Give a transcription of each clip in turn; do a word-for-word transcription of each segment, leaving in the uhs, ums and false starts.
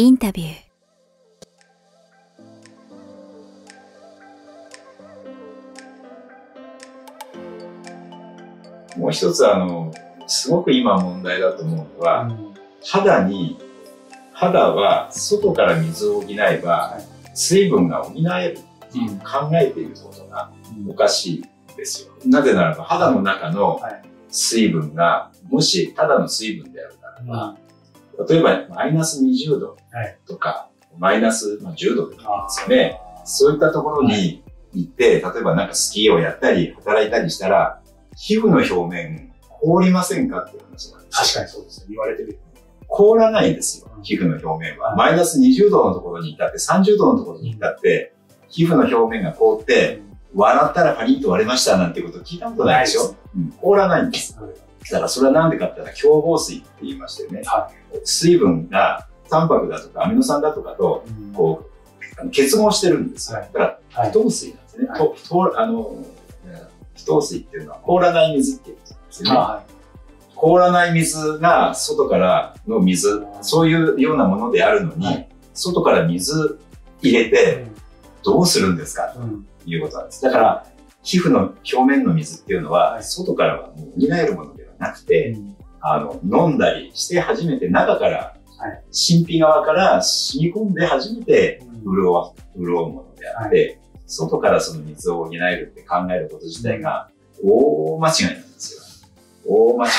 インタビュー。もう一つあのすごく今問題だと思うのは、うん、肌に肌は外から水を補えば水分が補えるっていう考えていることがおかしいですよ。なぜならば肌の中の水分がもしただの水分であるならば、うん、例えばマイナスにじゅうどとか、はい、マイナスじゅうどとかですよね。そういったところに行って、はい、例えばなんかスキーをやったり働いたりしたら皮膚の表面凍りませんかっていう話なんです。確かにそうですね。言われてみる。凍らないんですよ、皮膚の表面は。マイナスにじゅうどのところに至って、さんじゅうどのところに至って、皮膚の表面が凍って、笑ったらパリンと割れましたなんてこと聞いたことないでしょ。うん、凍らないんです。だからそれはなんでかって言ったら、強合水って言いましたよね。はい、水分がタンパクだとかアミノ酸だとかと、こう、結合してるんですよ。だから、不凍水なんですね。ととあの不凍水っていうのは凍らない水っていうんですよね。はい、凍らない水が外からの水、そういうようなものであるのに、はい、外から水入れてどうするんですか、うん、ということなんです。だから、皮膚の表面の水っていうのは、はい、外からはもう補えるものではなくて、うん、あの、飲んだりして初めて中から、はい、神秘側から染み込んで初めて潤わ、うん、潤うものであって、はい、外からその水を補えるって考えること自体が大間違いなんですよ。大間違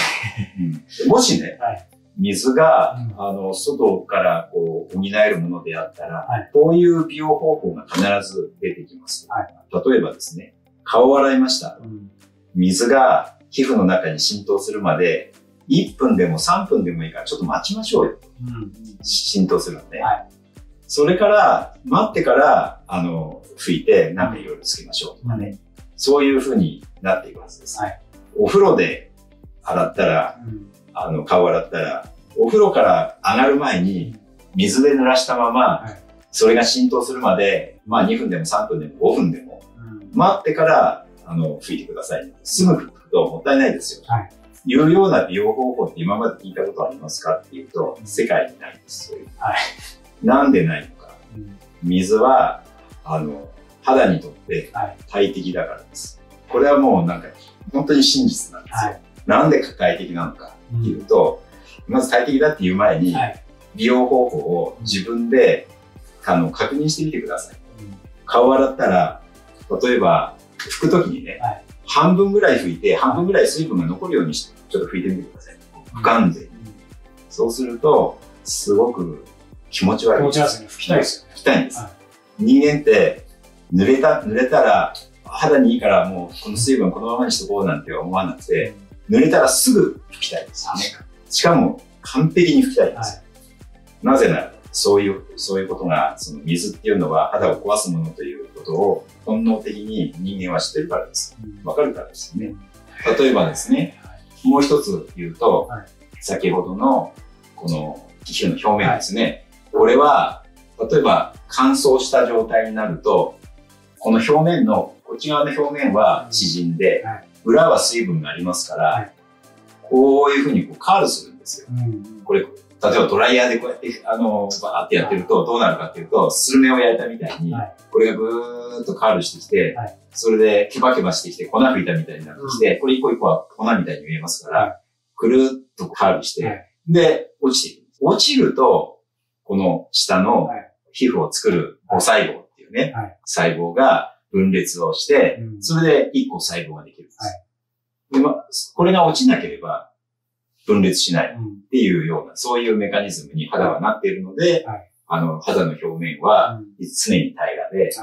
い。もしね、はい、水が、うん、あの外からこう補えるものであったら、はい、こういう美容方法が必ず出てきます。はい、例えばですね、顔を洗いました。うん、水が皮膚の中に浸透するまで、いっぷんでもさんぷんでもいいからちょっと待ちましょうよ。うん、浸透するので、ね。はい、それから、待ってから、あの、拭いて、なんかいろいろつけましょうとかね。うん、そういうふうになっていくはずです。はい、お風呂で洗ったら、うん、あの顔洗ったらお風呂から上がる前に水で濡らしたまま、はい、それが浸透するまで、まあ、にふんでもさんぷんでもごふんでも、うん、待ってからあの拭いてください。すぐ拭くともったいないですよ、はい、いうような美容方法って今まで聞いたことありますかっていうと、世界にないんですよ、はい、なんでないのか、うん、水はあの肌にとって大敵だからです。これはもうなんか本当に真実なんですよ、はい。なんで快適なのかっていうと、うん、まず快適だっていう前に、はい、美容方法を自分で、うん、あの確認してみてください。うん、顔洗ったら、例えば拭くときにね、はい、半分ぐらい拭いて、半分ぐらい水分が残るようにして、ちょっと拭いてみてください。不完全に。うん、そうすると、すごく気持ち悪い。気持ち悪いです。拭きたいです。拭きたいんです。はい、人間って、濡れた、濡れたら、肌にいいからもうこの水分このままにしとこうなんて思わなくて、うん、濡れたらすぐ拭きたいですよね。しかも完璧に拭きたいんですよ。はい、なぜなら、そういう、そういうことが、その水っていうのは肌を壊すものということを本能的に人間は知ってるからです。わ、うん、かるからですよね。例えばですね、はい、もう一つ言うと、はい、先ほどのこの皮膚の表面ですね。はい、これは、例えば乾燥した状態になると、この表面の、こっち側の表面は縮んで、はいはい、裏は水分がありますから、はい、こういうふうにこうカールするんですよ。うん、これ、例えばドライヤーでこうやって、あの、バーってやってるとどうなるかっていうと、スルメを焼いたみたいに、はい、これがぐーっとカールしてきて、はい、それでケバケバしてきて粉吹いたみたいになってきて、うん、これ一個一個は粉みたいに見えますから、はい、くるーっとカールして、はい、で、落ちていく。落ちると、この下の皮膚を作る母細胞っていうね、はい、細胞が、分裂をして、それで一個細胞ができるんです。はい、でま、これが落ちなければ分裂しないっていうような、うん、そういうメカニズムに肌はなっているので、はい、あの、肌の表面は常に平らで、はい、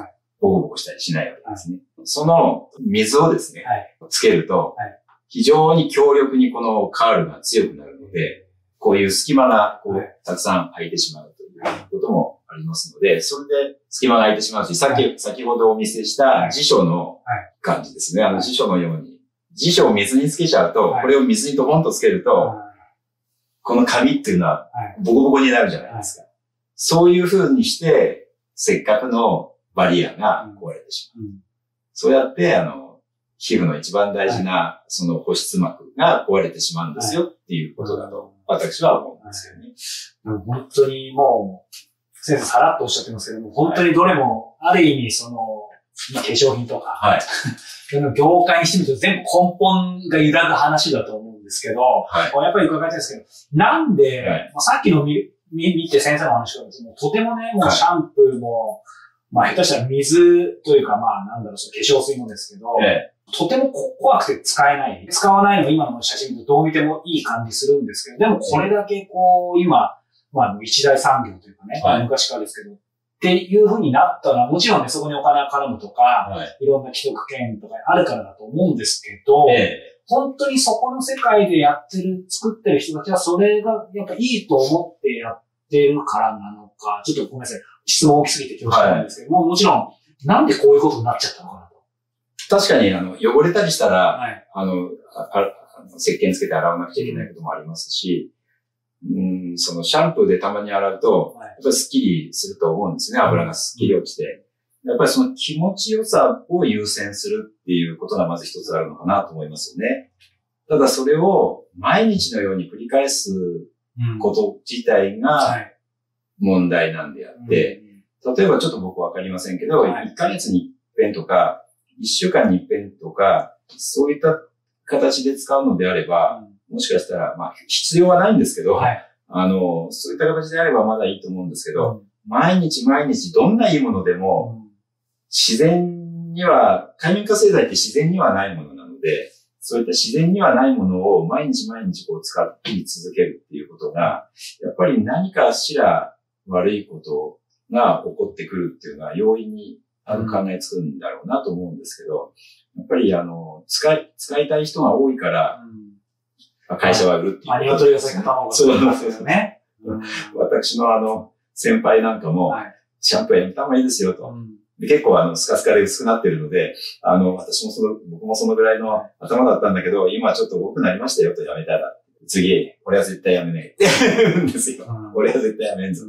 ボコボコしたりしないわけですね。はい、その水をですね、はい、つけると、はい、非常に強力にこのカールが強くなるので、こういう隙間がこう、はい、たくさん空いてしまうということも、ありますので、それで隙間が空いてしまうし、さっき、はい、先ほどお見せした辞書の感じですね。はい、あの辞書のように。辞書を水につけちゃうと、はい、これを水にドボンとつけると、はい、この紙っていうのはボコボコになるじゃないですか。はい、そういう風にして、せっかくのバリアが壊れてしまう。うん、そうやって、あの、皮膚の一番大事な、はい、その保湿膜が壊れてしまうんですよっていうことだと、私は思うんですけどね。はい、本当にもう、先生さらっとおっしゃってますけども、本当にどれも、ある意味、その、化粧品とか、はい、業界にしてみると全部根本が揺らぐ話だと思うんですけど、はい、やっぱり伺いたいんですけど、なんで、はい、まあさっきの見、見て先生の話がですね、とてもね、もうシャンプーも、はい、まあ下手したら水というか、まあなんだろう、その化粧水もですけど、ええ、とても怖くて使えない。使わないの今の写真とどう見てもいい感じするんですけど、でもこれだけこう、今、まあ一大産業というかね、はい、昔からですけど、っていう風になったら、もちろんね、そこにお金が絡むとか、はい、いろんな既得権とかあるからだと思うんですけど、ええ、本当にそこの世界でやってる、作ってる人たちはそれがやっぱいいと思ってやってるからなのか、ちょっとごめんなさい、質問大きすぎて恐縮なんですけども、はい、もちろん、なんでこういうことになっちゃったのかなと。確かに、あの、汚れたりしたら、はい、あの、石鹸つけて洗わなくちゃいけないこともありますし、うん、そのシャンプーでたまに洗うと、やっぱりスッキリすると思うんですね。油がスッキリ落ちて。やっぱりその気持ちよさを優先するっていうことがまず一つあるのかなと思いますよね。ただそれを毎日のように繰り返すこと自体が問題なんであって、例えばちょっと僕わかりませんけど、いっかげつに一遍とか、いっしゅうかんに一遍とか、そういった形で使うのであれば、うん、もしかしたら、まあ、必要はないんですけど、はい、あの、そういった形であればまだいいと思うんですけど、うん、毎日毎日どんないいものでも、うん、自然には、界面活性剤って自然にはないものなので、そういった自然にはないものを毎日毎日こう使い続けるっていうことが、やっぱり何かしら悪いことが起こってくるっていうのは容易にあの考えつくんだろうなと思うんですけど、やっぱりあの、使い、使いたい人が多いから、うん、会社は売るっていう。ありがとうございます。そうなんですよね。私のあの、先輩なんかも、シャンプーやめた方がいいですよと。結構あの、スカスカで薄くなってるので、あの、私もその、僕もそのぐらいの頭だったんだけど、今ちょっと多くなりましたよと、やめたら。次、俺は絶対やめない。うんですよ。俺は絶対やめんぞ。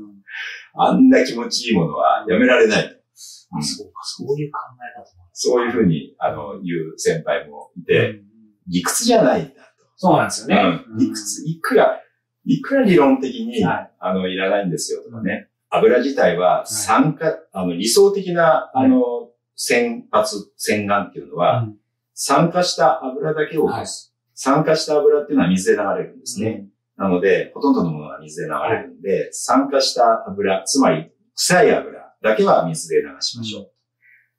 あんな気持ちいいものはやめられない。そうか、そういう考え方。そういうふうに、あの、言う先輩もいて、理屈じゃない。そうなんですよね。うん、いくつ、いくら、いくら理論的に、はい、あの、いらないんですよとかね。油自体は酸化、はい、あの、理想的な、あの、洗発、洗顔っていうのは、うん、酸化した油だけを落とす。はい、酸化した油っていうのは水で流れるんですね。うん、なので、ほとんどのものは水で流れるんで、はい、酸化した油、つまり臭い油だけは水で流しましょう。うん、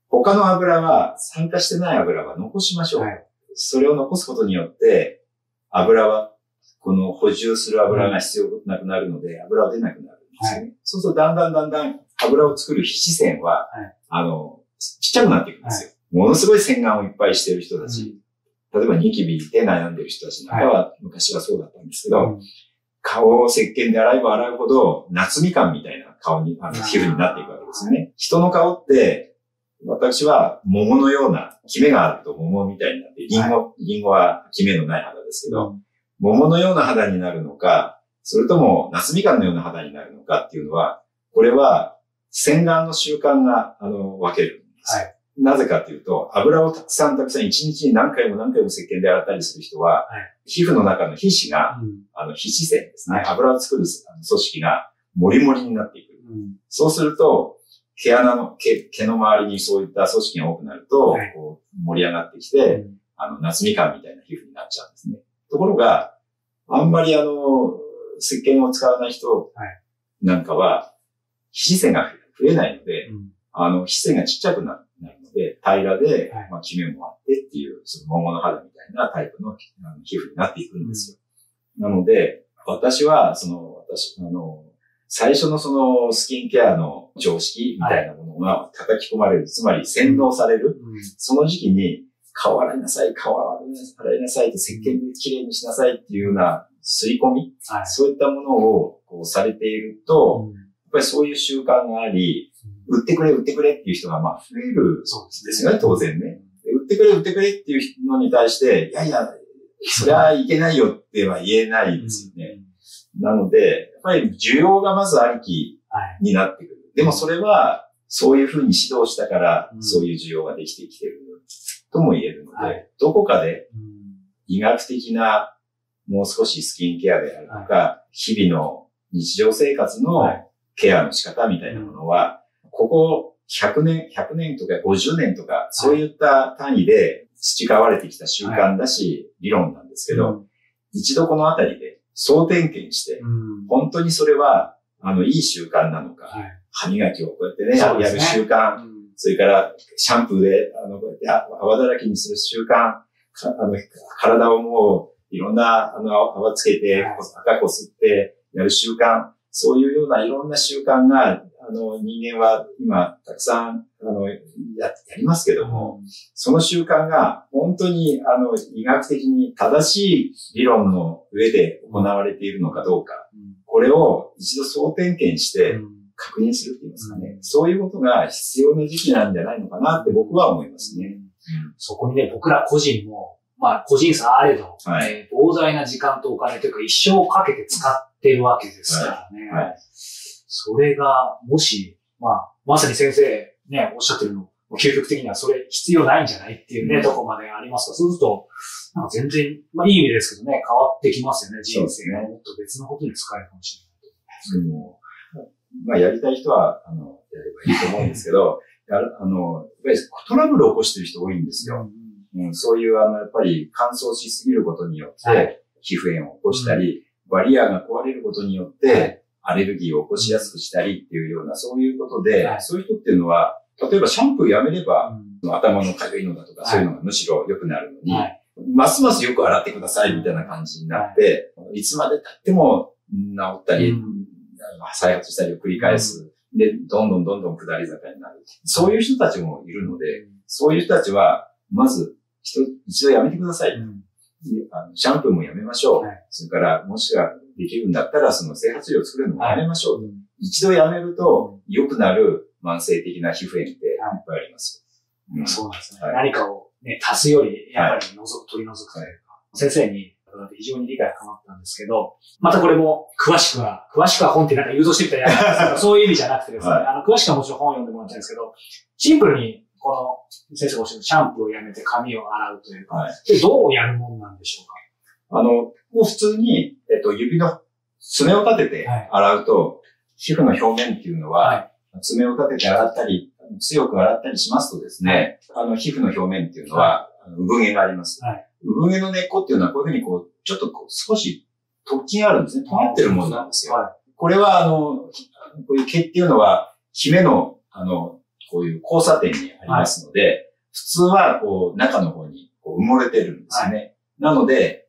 他の油は、酸化してない油は残しましょう。はい、それを残すことによって、油は、この補充する油が必要なくなるので、油は出なくなるんですよね。はい、そうすると、だんだんだんだん油を作る皮脂腺は、はい、あの、ちっちゃくなっていくんですよ。はい、ものすごい洗顔をいっぱいしてる人たち、うん、例えばニキビで悩んでる人たちなんかは、はい、昔はそうだったんですけど、うん、顔を石鹸で洗えば洗うほど、夏みかんみたいな顔に、あの皮膚になっていくわけですよね。はい、人の顔って、私は桃のような、キメがあると桃みたいになって、リンゴ、はい、リンゴはキメのない肌ですけど、うん、桃のような肌になるのか、それとも夏みかんのような肌になるのかっていうのは、これは洗顔の習慣が、あの、分けるんです。はい、なぜかというと、油をたくさんたくさん一日に何回も何回も石鹸で洗ったりする人は、はい、皮膚の中の皮脂が、うん、あの、皮脂腺ですね。はい、油を作る組織がモリモリになっていく。うん、そうすると、毛穴の、毛、毛の周りにそういった組織が多くなると、はい、こう盛り上がってきて、うん、あの、夏みかんみたいな皮膚になっちゃうんですね。ところが、あんまりあの、石鹸を使わない人なんかは、皮脂腺が増えないので、うん、あの、皮脂腺がちっちゃくなるので、平らで、はい、まあ、キメもあってっていう、その桃の肌みたいなタイプの皮膚になっていくんですよ。うん、なので、私は、その、私、あの、最初のそのスキンケアの常識みたいなものが叩き込まれる。つまり洗脳される。うん、その時期に、顔洗いなさい、顔洗いなさいと石鹸で綺麗にしなさいっていうような吸い込み。はい、そういったものをこうされていると、うん、やっぱりそういう習慣があり、売ってくれ、売ってくれっていう人がまあ増えるんですよね、当然ね。売ってくれ、売ってくれっていうのに対して、いやいや、それはいけないよっては言えないですよね。うん、なので、やっぱり需要がまずありきになってくる。はい、でもそれは、そういうふうに指導したから、うん、そういう需要ができてきてるとも言えるので、はい、どこかで医学的な、もう少しスキンケアであるとか、はい、日々の日常生活のケアの仕方みたいなものは、ここひゃくねん、ひゃくねんとかごじゅうねんとか、そういった単位で培われてきた習慣だし、理論なんですけど、一度このあたりで総点検して、本当にそれは、あの、いい習慣なのか、歯磨きをこうやってね、やる習慣、それからシャンプーで、あの、こうやって泡だらけにする習慣、あの、体をもう、いろんな、あの、泡つけて、赤こすってやる習慣、そういうようないろんな習慣が、あの、人間は今、たくさん、あの、や、やりますけども、その習慣が、本当に、あの、医学的に正しい理論の上で行われているのかどうか、これを一度総点検して、確認するって言いますかね、うん、そういうことが必要な時期なんじゃないのかなって僕は思いますね。うん、そこにね、僕ら個人も、まあ個人差あれど、はいえー、膨大な時間とお金というか一生かけて使ってるわけですからね。はいはい、それが、もし、まあ、まさに先生ね、おっしゃってるの、究極的にはそれ必要ないんじゃないっていうね、うん、とこまでありますが、そうすると、なんか全然、まあいい意味ですけどね、変わってきますよね、人生が。もっと別のことに使えるかもしれない。うんうんまあ、やりたい人は、あの、やればいいと思うんですけど、やる、あの、やっぱりトラブルを起こしてる人多いんですよ。うんうん、そういう、あの、やっぱり乾燥しすぎることによって、皮膚炎を起こしたり、うん、バリアが壊れることによって、アレルギーを起こしやすくしたりっていうような、そういうことで、はい、そういう人っていうのは、例えばシャンプーやめれば、うん、頭のかゆいのだとか、そういうのがむしろ良くなるのに、はい、ますますよく洗ってくださいみたいな感じになって、はい、いつまで経っても治ったり、うん再発したりを繰り返す。で、どんどんどんどん下り坂になる。そういう人たちもいるので、そういう人たちは、まず、一度やめてください、うんあの。シャンプーもやめましょう。はい、それから、もしができるんだったら、その整髪料を作るのもやめましょう。はい、一度やめると、良くなる慢性的な皮膚炎っていっぱいあります。はいうん、そうなんですね。はい、何かを、ね、足すより、やっぱりのぞ、はい、取り除くというか。先生に、非常に理解が深まったんですけど、またこれも詳しくは、詳しくは本ってなんか誘導してみたいな、そういう意味じゃなくてですね、はい、あの詳しくはもちろん本を読んでもらいたいんですけど、シンプルにこの先生がおっしゃるシャンプーをやめて髪を洗うというか、はい、どうやるもんなんでしょうか？あの、もう普通に、えっと、指の爪を立てて洗うと、はい、皮膚の表面っていうのは、はい、爪を立てて洗ったり、強く洗ったりしますとですね、はい、あの皮膚の表面っていうのは、はい、産毛があります。はい産毛の根っこっていうのはこういうふうにこう、ちょっとこう少し突起があるんですね。尖ってるものなんですよ。はい、これはあの、こういう毛っていうのは、ヒメの、あの、こういう交差点にありますので、はい、普通はこう、中の方にこう埋もれてるんですよね。はい、なので、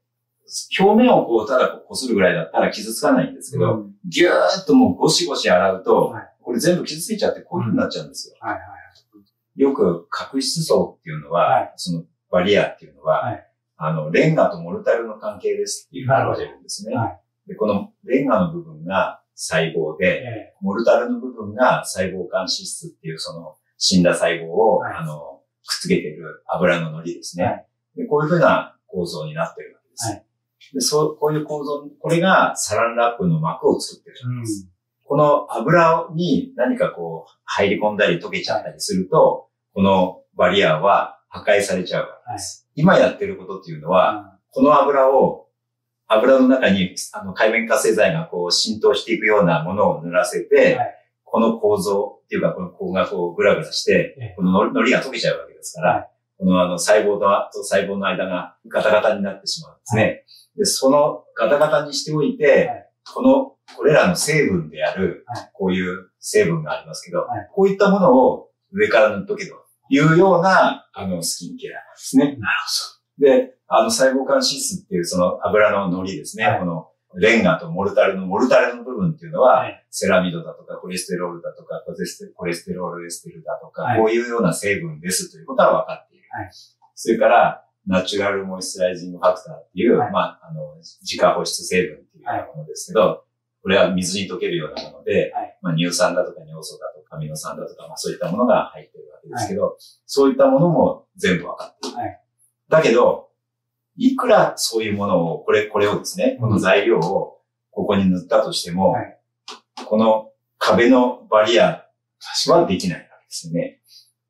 表面をこう、ただこするぐらいだったら傷つかないんですけど、うん、ぎゅーっともうゴシゴシ洗うと、はい、これ全部傷ついちゃってこういうふうになっちゃうんですよ。はいはい、よく角質層っていうのは、はい、そのバリアっていうのは、はいあの、レンガとモルタルの関係ですっていうふうに言われるんですね。はい、でこのレンガの部分が細胞で、えー、モルタルの部分が細胞間脂質っていうその死んだ細胞を、はい、あのくっつけている油の糊ですね、はいで。こういうふうな構造になってるわけです。はい、でそうこういう構造、これがサランラップの膜を作ってるんです。うん、この油に何かこう入り込んだり溶けちゃったりすると、このバリアは破壊されちゃうわけです。はい、今やってることっていうのは、うん、この油を、油の中にあの界面活性剤がこう浸透していくようなものを塗らせて、はい、この構造っていうか、この構がこうグラグラして、はい、この糊が溶けちゃうわけですから、はい、このあの細胞と細胞の間がガタガタになってしまうんですね。はい、でそのガタガタにしておいて、はい、この、これらの成分である、はい、こういう成分がありますけど、はい、こういったものを上から塗っとけば、いうような、あの、スキンケアなんですね。なるほど。で、あの、細胞間脂質っていうその油の糊ですね。はい、この、レンガとモルタルの、モルタルの部分っていうのは、はい、セラミドだとか、コレステロールだとか、コレステ、コレステロールエステルだとか、はい、こういうような成分ですということは分かっている。はい、それから、ナチュラルモイスチライジングファクターっていう、はい、まあ、あの、自家保湿成分っていうものですけど、はい、これは水に溶けるようなもので、はい、まあ、乳酸だとか尿素だとか、アミノ酸だとか、まあ、そういったものが入っている。ですけど、はい、そういったものも全部分かっている。はい、だけど、いくらそういうものを、これ、これをですね、この材料をここに塗ったとしても、はい、この壁のバリアはできないわけですね。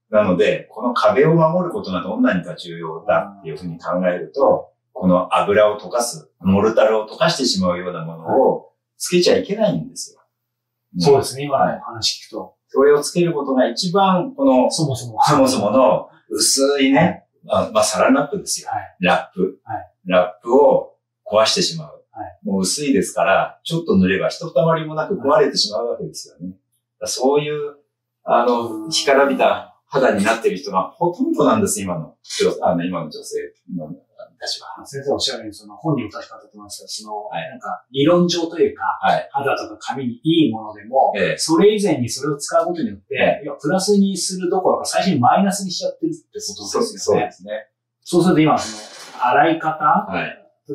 なので、この壁を守ることがどんなにか重要だっていうふうに考えると、この油を溶かす、モルタルを溶かしてしまうようなものをつけちゃいけないんですよ。そうですね、今の話聞くと。それをつけることが一番、この、そもそも、そもそもの薄いね、まあ、サランラップですよ。ラップ。ラップを壊してしまう。もう薄いですから、ちょっと塗ればひとたまりもなく壊れてしまうわけですよね。そういう、あの、干からびた肌になっている人がほとんどなんです、今の、あの、今の女性のたちは。先生おっしゃるように、その本にお出し方と思いますけど、その、なんか、理論上というか、肌とか髪にいいものでも、それ以前にそれを使うことによって、プラスにするどころか最初にマイナスにしちゃってるってことですよね。そうですね。そうすると今、その、洗い方、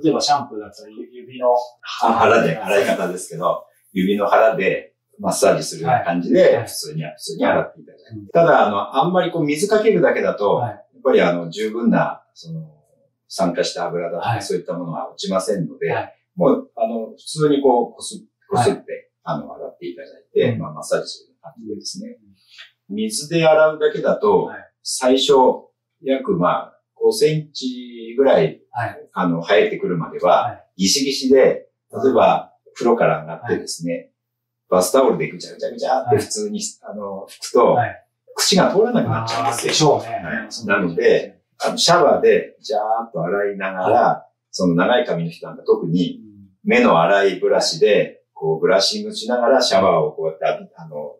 例えばシャンプーだったら指の腹で、洗い方ですけど、指の腹で、マッサージするような感じで、普通に、普通に洗っていただいて。ただ、あの、あんまりこう水かけるだけだと、やっぱりあの、十分な、その、酸化した油だとか、そういったものは落ちませんので、もう、あの、普通にこう、こすって、あの、洗っていただいて、まあ、マッサージするような感じでですね。水で洗うだけだと、最初、約まあ、ごセンチぐらい、あの、生えてくるまでは、ギシギシで、例えば、風呂から上がってですね、バスタオルでぐちゃぐちゃぐちゃって普通に、あの、拭くと、口が通らなくなっちゃうんですよ。でしょうね。なので、シャワーで、ジャーっと洗いながら、その長い髪の人なんか特に、目の粗いブラシで、こう、ブラッシングしながら、シャワーをこうやって、あの、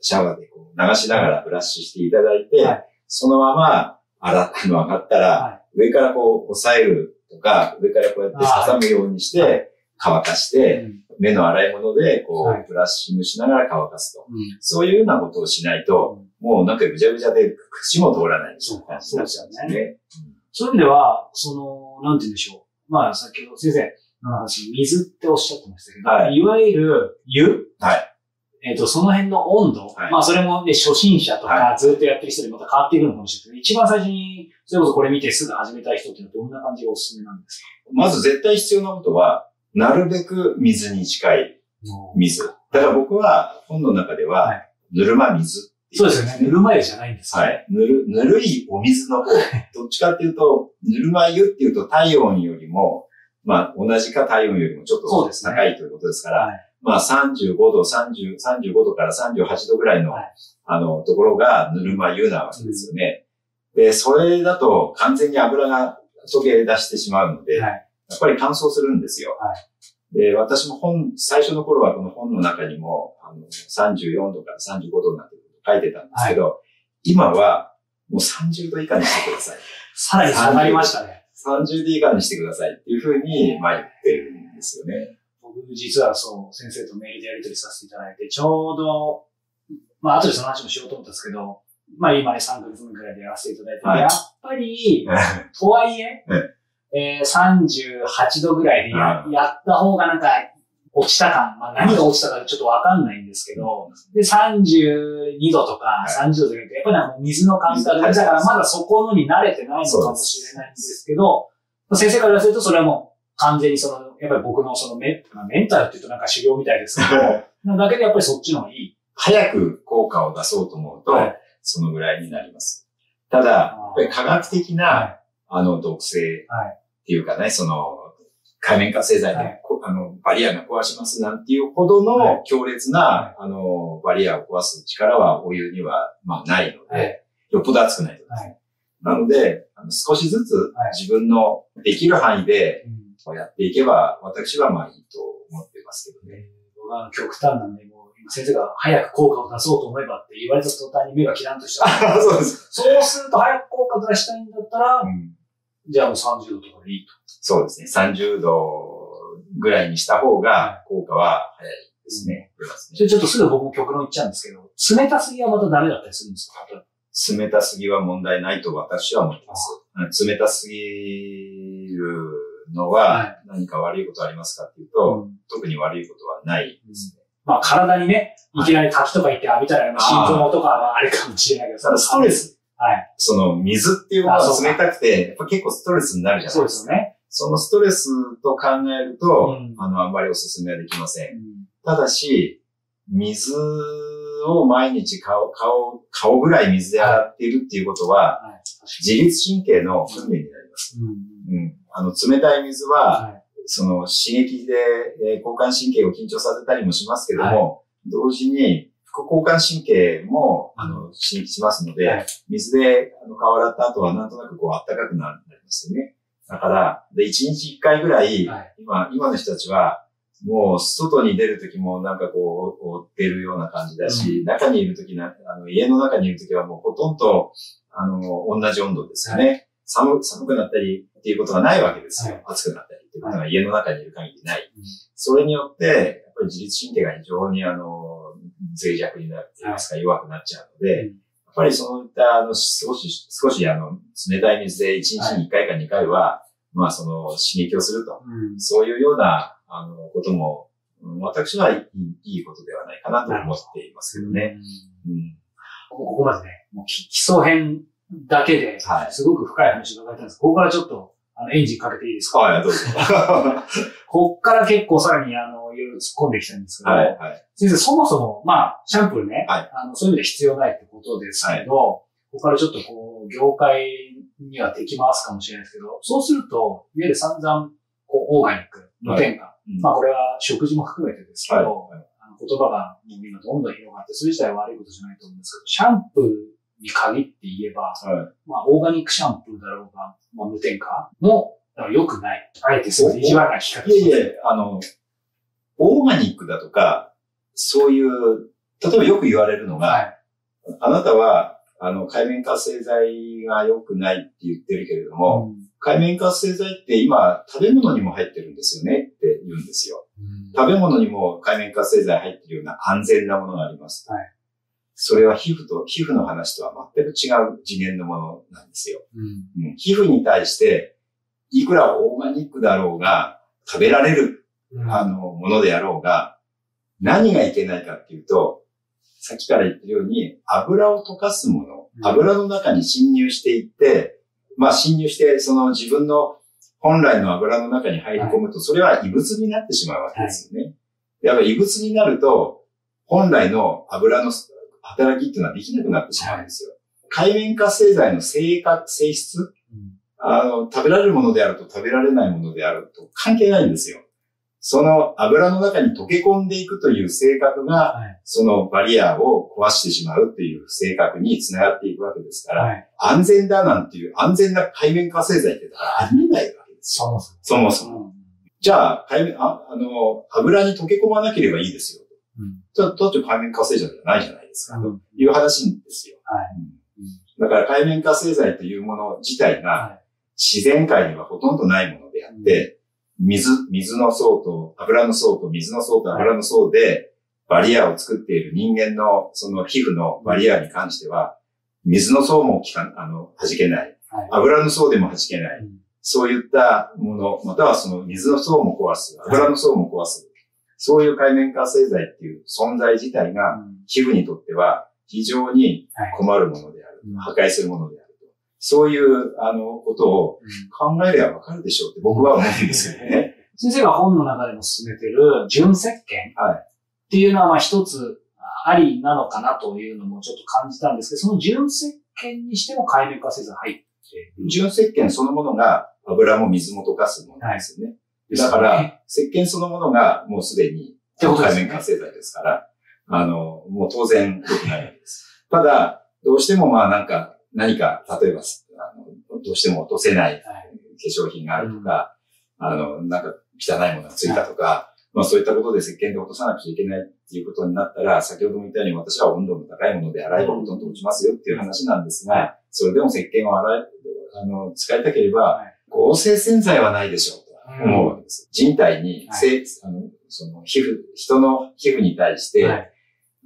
シャワーでこう流しながらブラッシュしていただいて、そのまま、洗ったの上がったら、上からこう、押さえるとか、上からこうやって挟むようにして、乾かして、目の洗い物で、こう、ブラッシングしながら乾かすと。そういうようなことをしないと、もうなんかぐちゃぐちゃで口も通らないみたいな感じになっちゃうんですね。そういう意味では、その、なんて言うんでしょう。まあ、先ほど先生の話、水っておっしゃってましたけど、いわゆる湯、えっと、その辺の温度、まあ、それもね、初心者とか、ずっとやってる人でまた変わっていくのかもしれないけど、一番最初に、それこそこれ見てすぐ始めたい人っていうのはどんな感じがおすすめなんですか？まず絶対必要なことは、なるべく水に近い水。だから僕は本の中では、ぬるま水。そうですよね。ぬるま湯じゃないんですね。はい。ぬる、ぬるいお水の方。どっちかっていうと、ぬるま湯っていうと体温よりも、まあ同じか体温よりもちょっと高いということですから、まあさんじゅうごど、さんじゅう、さんじゅうごどからさんじゅうはちどぐらいの、あの、ところがぬるま湯なわけですよね。で、それだと完全に油が溶け出してしまうので、やっぱり乾燥するんですよ。はい、で、私も本、最初の頃はこの本の中にも、あの、さんじゅうよんどからさんじゅうごどになって書いてたんですけど、はい、今はもうさんじゅうど以下にしてください。さらに下がりましたね。さんじゅうど以下にしてくださいっていうふうに、まあ言ってるんですよね。僕、実はそう、先生とメールでやり取りさせていただいて、ちょうど、まあ後でその話もしようと思ったんですけど、まあ今ねさんかげつぶんくらいでやらせていただいて、はい、やっぱり、とはいえ、えー、さんじゅうはちどぐらいで や,、うん、やった方がなんか落ちた感、まあ、何が落ちたかちょっとわかんないんですけど、で、さんじゅうにどとかさんじゅうどとか、やっぱりなんか水の感覚だからまだそこのに慣れてないのかもしれないんですけど、先生からするとそれはもう完全にその、やっぱり僕のそのメンタルって言うとなんか修行みたいですけど、だけでやっぱりそっちの方がいい。早く効果を出そうと思うと、はい、そのぐらいになります。ただ、やっぱり科学的な、はい、あの毒性、はいっていうかね、その、界面活性剤で、はい、あの、バリアが壊しますなんていうほどの強烈な、はい、あの、バリアを壊す力はお湯には、まあ、ないので、はい、よっぽど熱くないと、はい、なので、あの少しずつ自分のできる範囲で、やっていけば、はい、私はまあいいと思ってますけどね。僕は極端なんで、もう、今先生が早く効果を出そうと思えばって言われた途端に目がキランとした。そうです。そうすると早く効果を出したいんだったら、うん、じゃあもうさんじゅうどとかでいいと。そうですね。さんじゅうどぐらいにした方が効果は早いですね。それちょっとすぐ僕も極論言っちゃうんですけど、冷たすぎはまたダメだったりするんですか？冷たすぎは問題ないと私は思ってます。冷たすぎるのは何か悪いことありますかっていうと、うん、特に悪いことはないですね。うん、まあ体にね、いきなり滝とか行って浴びたら、心臓とかはあれかもしれないけど、ただストレス。はい。その水っていうものが冷たくて、やっぱ結構ストレスになるじゃないですか。そうですね。そのストレスと考えると、うん、あの、あんまりおすすめはできません。うん、ただし、水を毎日顔、顔、顔ぐらい水で洗っているっていうことは、はいはい、自律神経の訓練になります。うん。うん。あの、冷たい水は、はい、その刺激で、えー、交感神経を緊張させたりもしますけども、はい、同時に、副交感神経も、あの、刺激しますので、はい、水で、あの、顔洗った後はなんとなくこう、暖かくなりますよね。だから、で、いちにちいっかいぐらい、はい、今、今の人たちは、もう、外に出るときもなんかこう、覆ってるような感じだし、うん、中にいるときな、あの、家の中にいるときはもうほとんど、あの、同じ温度ですよね。はい、寒、寒くなったりっていうことがないわけですよ。はい、暑くなったりっていうことが家の中にいる限りない。はい、それによって、やっぱり自律神経が非常に、あの、脆弱になるといいますか、弱くなっちゃうので、はい、やっぱりそういった、あの、少し、少し、あの、冷たい水でいちにちにいっかいかにかいは、はい、まあ、その、刺激をすると。うん、そういうような、あの、ことも、私はいい、いいことではないかなと思っていますけどね。うんうん、ここまでね、もう基礎編だけで、すごく深い話を伺いたんです。ここからちょっと、あの、エンジンかけていいですか？はい、どうぞ。こっから結構さらに、あの、いろいろ突っ込んできたんですけど、はいはい、先生、そもそも、まあ、シャンプーね、はい、あのそういう意味では必要ないってことですけど、はい、ここからちょっとこう、業界には敵回すかもしれないですけど、そうすると、いわゆる散々、こう、オーガニックの転換、はい、うん、まあ、これは食事も含めてですけど、はいはい、あの言葉が今どんどん広がって、それ自体は悪いことじゃないと思うんですけど、シャンプー、に限って言えば、はい、まあ、オーガニックシャンプーだろうが、まあ、無添加も、良くない。あえてそういう一番が引っかかる。いやいや、あの、オーガニックだとか、そういう、例えばよく言われるのが、はい、あなたは、あの、界面活性剤が良くないって言ってるけれども、うん、界面活性剤って今、食べ物にも入ってるんですよねって言うんですよ。うん、食べ物にも界面活性剤入ってるような安全なものがあります。はい、それは皮膚と、皮膚の話とは全く違う次元のものなんですよ。うんうん、皮膚に対して、いくらオーガニックだろうが、食べられる、うん、あの、ものであろうが、何がいけないかっていうと、さっきから言ってるように、油を溶かすもの、うん、油の中に侵入していって、まあ侵入して、その自分の本来の油の中に入り込むと、それは異物になってしまうわけですよね。はい、やっぱり異物になると、本来の油の、働きっていうのはできなくなってしまうんですよ。界面活性剤の性格、性質、うん、あの、食べられるものであると食べられないものであると関係ないんですよ。その油の中に溶け込んでいくという性格が、はい、そのバリアを壊してしまうっていう性格につながっていくわけですから、はい、安全だなんていう安全な界面活性剤ってありえないわけですよ。そもそも。うん、じゃあ、界面、あ、あの、油に溶け込まなければいいですよ。ちょっと界面活性剤じゃないじゃないですか、という話なんですよ。だから界面活性剤というもの自体が自然界にはほとんどないものであって、水、水の層と油の層と水の層と油の層でバリアを作っている人間のその皮膚のバリアに関しては、水の層もきか、あの、弾けない。油の層でも弾けない。そういったもの、またはその水の層も壊す。油の層も壊す。そういう界面活性剤っていう存在自体が、皮膚にとっては非常に困るものである。はい、破壊するものであると。そういう、あの、ことを考えればわかるでしょうって僕は思うんですよね。先生が本の中でも進めてる、純石鹸っていうのはまあ一つありなのかなというのもちょっと感じたんですけど、その純石鹸にしても界面活性剤入ってる。純石鹸そのものが油も水も溶かすものですよね。はい、だから、石鹸そのものがもうすでに、界面活性剤ですから、あの、もう当然良くないわけです。ただ、どうしてもまあなんか、何か、例えば、あの、どうしても落とせない化粧品があるとか、あの、なんか汚いものがついたとか、まあそういったことで石鹸で落とさなくちゃいけないっていうことになったら、先ほども言ったように私は温度の高いもので洗えばほとんど落ちますよっていう話なんですが、それでも石鹸を洗い、あの、使いたければ、合成洗剤はないでしょう。思うわけです。人体に、はい、あのその皮膚、人の皮膚に対して、はい、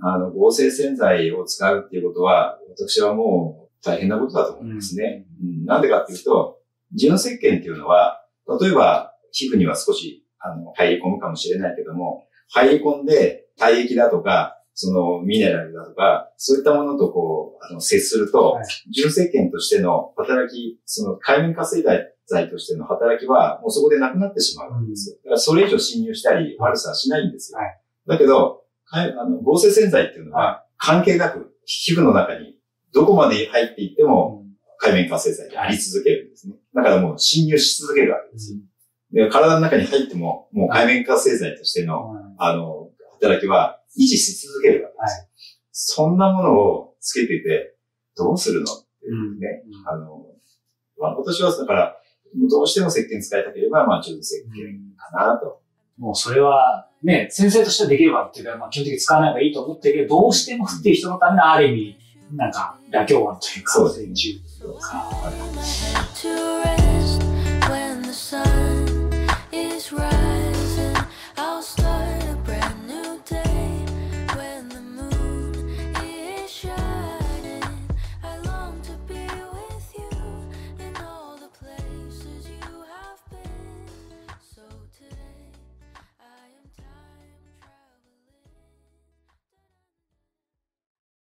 あの合成洗剤を使うっていうことは、私はもう大変なことだと思いますね。うんうん、なんでかっていうと、純石鹸っていうのは、例えば皮膚には少しあの入り込むかもしれないけども、入り込んで体液だとか、そのミネラルだとか、そういったものとこう、あの接すると、はい、純石鹸としての働き、その界面活性剤、剤としての働きは、もうそこでなくなってしまうわけですよ。だからそれ以上侵入したり、悪さはしないんですよ。はい、だけど、あの合成洗剤っていうのは、関係なく、皮膚の中に、どこまで入っていっても、界面活性剤であり続けるんですね。だからもう侵入し続けるわけですよ。で、体の中に入っても、もう界面活性剤としての、あの、働きは、維持し続けるわけです。そんなものをつけてて、どうするのっていうね。うん、あの、まあ、今年はだから、どうしても石鹸使いたければ、まあ、ちょっと石鹸かなと。うん、もうそれは、ね、先生としてはできればっていうか、まあ、基本的に使わない方がいいと思ってるけど、どうしてもっていう人のためのある意味、なんか、妥協案というか、そうですね。